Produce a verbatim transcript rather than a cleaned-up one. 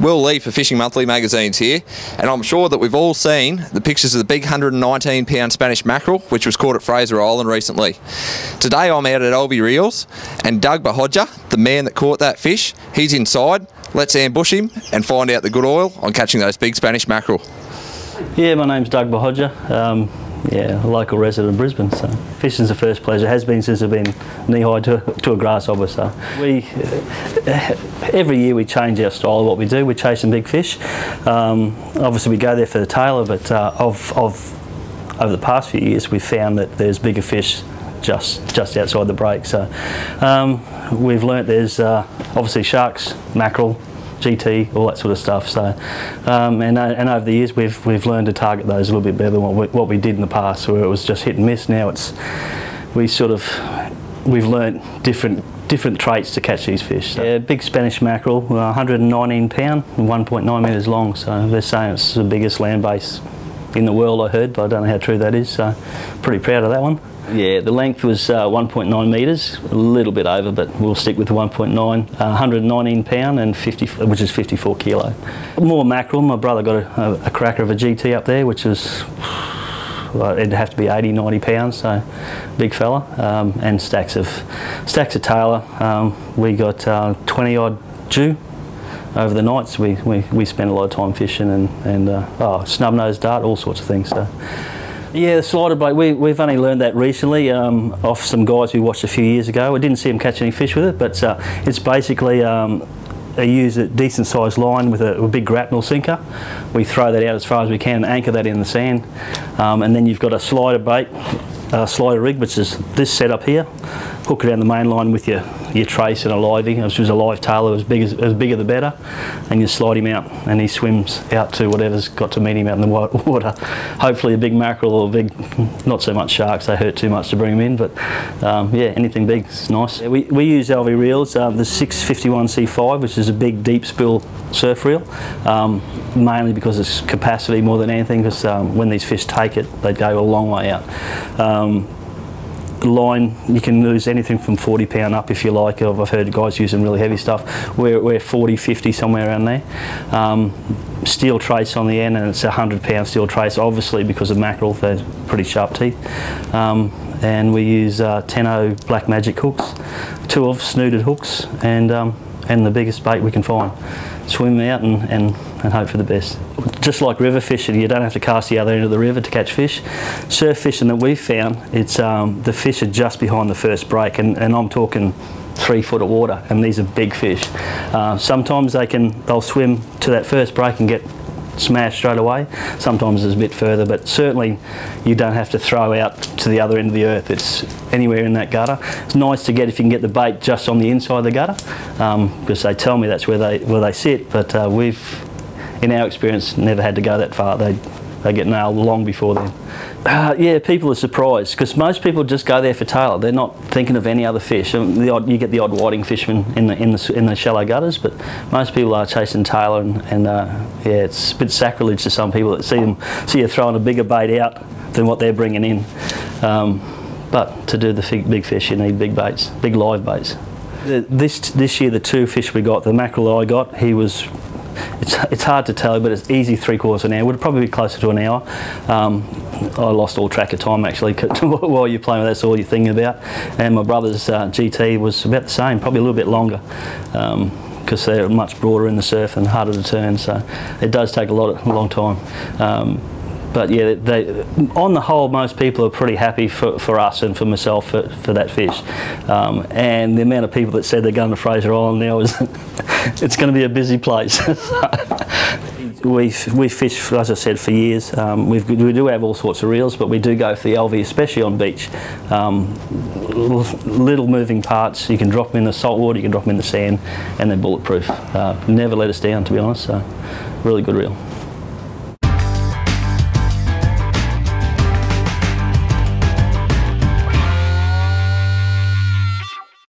Will Lee for Fishing Monthly Magazines here, and I'm sure that we've all seen the pictures of the big one hundred nineteen pound Spanish mackerel which was caught at Fraser Island recently. Today I'm out at Alvey Reels, and Doug Buhagiar, the man that caught that fish, he's inside. Let's ambush him and find out the good oil on catching those big Spanish mackerel. Yeah, my name's Doug Buhagiar. Um, yeah, a local resident of Brisbane, so fishing's the first pleasure. It has been since I've been knee-high to, to a grasshopper, so we, uh, every year we change our style of what we do. We're chasing big fish. Um, obviously we go there for the tailor, but uh, I've, I've, over the past few years we've found that there's bigger fish just just outside the break, so um, we've learnt there's uh, obviously sharks, mackerel, G T, all that sort of stuff. So, um, and, and over the years, we've we've learned to target those a little bit better than what we, what we did in the past, where it was just hit and miss. Now it's we sort of we've learnt different different traits to catch these fish. So. Yeah, big Spanish mackerel, one hundred nineteen pound and one point nine metres long. So they're saying it's the biggest land base in the world, I heard, but I don't know how true that is. So pretty proud of that one. Yeah, the length was uh, one point nine metres, a little bit over, but we'll stick with the one point nine. Uh, one hundred nineteen pound and fifty, which is fifty-four kilo. More mackerel. My brother got a, a cracker of a G T up there, which was well, it'd have to be eighty, ninety pounds, so big fella. Um, and stacks of stacks of tailor. Um, we got uh, twenty odd dew over the nights. So we, we we spent a lot of time fishing and and uh, oh, snub-nosed dart, all sorts of things. So. Yeah, the slider bait, we, we've only learned that recently um, off some guys we watched a few years ago. We didn't see them catch any fish with it, but uh, it's basically um, a use a decent sized line with a, a big grapnel sinker. We throw that out as far as we can and anchor that in the sand. Um, and then you've got a slider bait, a slider rig, which is this setup here. Hook it down the main line with your, your trace and a livey, which was a live tailor, as big as, as bigger the better, and you slide him out and he swims out to whatever's got to meet him out in the water. Hopefully a big mackerel or a big, not so much sharks, they hurt too much to bring them in, but um, yeah, anything big is nice. We, we use Alvey Reels, uh, the six fifty-one C five, which is a big deep spill surf reel, um, mainly because it's capacity more than anything, because um, when these fish take it, they go a long way out. Um, line, you can lose anything from forty pound up if you like. I've heard guys using really heavy stuff. We're, we're forty, fifty, somewhere around there. Um, steel trace on the end, and it's a one hundred pound steel trace, obviously because of mackerel, they're pretty sharp teeth. Um, and we use uh, ten oh Black Magic hooks, two of snooted hooks, and, um, and the biggest bait we can find. Swim out and, and, and hope for the best. Just like river fishing, you don't have to cast the other end of the river to catch fish. Surf fishing that we've found, it's um, the fish are just behind the first break, and, and I'm talking three foot of water, and these are big fish. Uh, sometimes they can, they'll swim to that first break and get smashed straight away. Sometimes it's a bit further, but certainly you don't have to throw out to the other end of the earth. It's anywhere in that gutter. It's nice to get if you can get the bait just on the inside of the gutter, um, because they tell me that's where they where they sit. But uh, we've, in our experience, never had to go that far. They they get nailed long before then. Uh, yeah, people are surprised, because most people just go there for tailor. They're not thinking of any other fish. I mean, the odd, you get the odd whiting fisherman in the, in the in the shallow gutters, but most people are chasing tailor, and, and uh, yeah, it's a bit sacrilege to some people that see them see you throwing a bigger bait out than what they're bringing in. Um, but to do the big, big fish, you need big baits, big live baits. The, this this year, the two fish we got, the mackerel I got, he was. It's, it's hard to tell, but it's easy three quarters of an hour. It would probably be closer to an hour. Um, I lost all track of time actually while you're playing with that's all you're thinking about. And my brother's uh, G T was about the same, probably a little bit longer, because um, they're much broader in the surf and harder to turn. So it does take a lot, of, a long time. Um, But yeah, they, on the whole, most people are pretty happy for, for us and for myself for, for that fish. Um, and the amount of people that said they're going to Fraser Island now is, it's going to be a busy place. We we fish, as I said, for years. Um, we've, we do have all sorts of reels, but we do go for the Alvey, especially on beach. Um, little, little moving parts. You can drop them in the salt water, you can drop them in the sand, and they're bulletproof. Uh, never let us down, to be honest. So, really good reel.